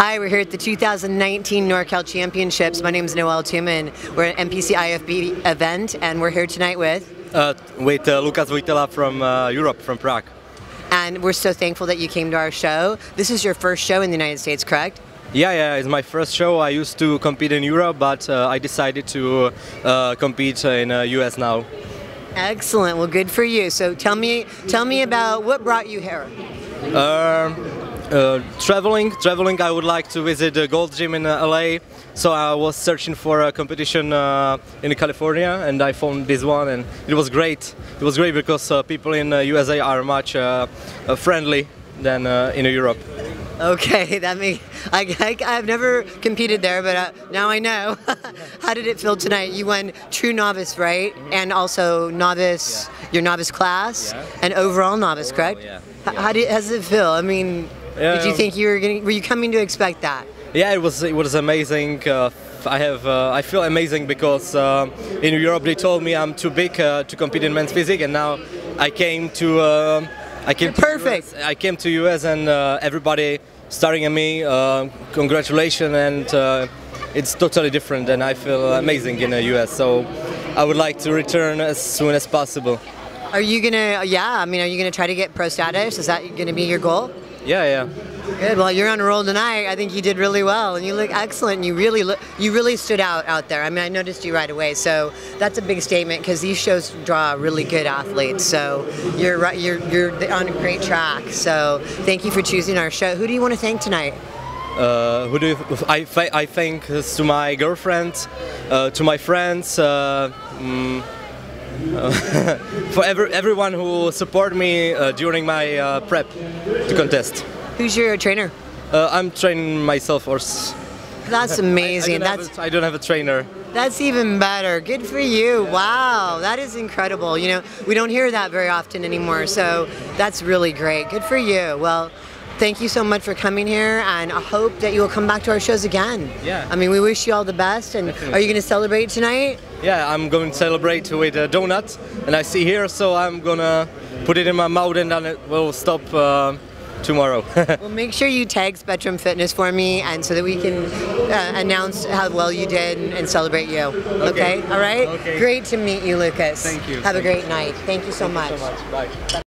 Hi, we're here at the 2019 NorCal Championships. My name is Noel Tuman. We're at an NPC IFB event, and we're here tonight with Lukas Wojtyla from Europe, from Prague. And we're so thankful that you came to our show. This is your first show in the United States, correct? Yeah, it's my first show. I used to compete in Europe, but I decided to compete in the US now. Excellent. Well, good for you. So tell me about what brought you here. Traveling. I would like to visit the Gold Gym in LA. So I was searching for a competition in California, and I found this one, and it was great. It was great because people in USA are much friendly than in Europe. Okay, that means I've never competed there, but now I know. How did it feel tonight? You won true novice, right? Mm-hmm. And also novice, yeah. Your novice class, yeah. And overall novice, correct? Yeah. Yeah. How does it feel? I mean, yeah, did you think you were you coming to expect that? Yeah, it was amazing. I feel amazing because in Europe they told me I'm too big to compete in men's physique, and now I came to. I came to US and everybody staring at me, congratulations, and it's totally different, and I feel amazing in the US, so I would like to return as soon as possible. Are you gonna, yeah, I mean, are you gonna try to get pro status? Is that gonna be your goal? Yeah. Good, well, you're on a roll tonight. I think you did really well, and you look excellent, and you really stood out there. I mean, I noticed you right away, so that's a big statement, because these shows draw really good athletes, so you're on a great track, so thank you for choosing our show. Who do you want to thank tonight? I thank to my girlfriend, to my friends, for everyone who supported me during my prep to contest. Who's your trainer? I'm training myself. That's amazing. I don't have a trainer. That's even better. Good for you. Yeah. Wow, that is incredible. You know, we don't hear that very often anymore, so that's really great. Good for you. Well, thank you so much for coming here, and I hope that you will come back to our shows again. Yeah. I mean, we wish you all the best, and definitely. Are you going to celebrate tonight? Yeah, I'm going to celebrate with a donut, and I see here, so I'm going to put it in my mouth, and then it will stop tomorrow. Well, make sure you tag Spectrum Fitness for me, and so that we can announce how well you did and celebrate you. Okay? All right? Okay. Great to meet you, Lukas. Thank you. Have a great night. Thank you so much. Bye.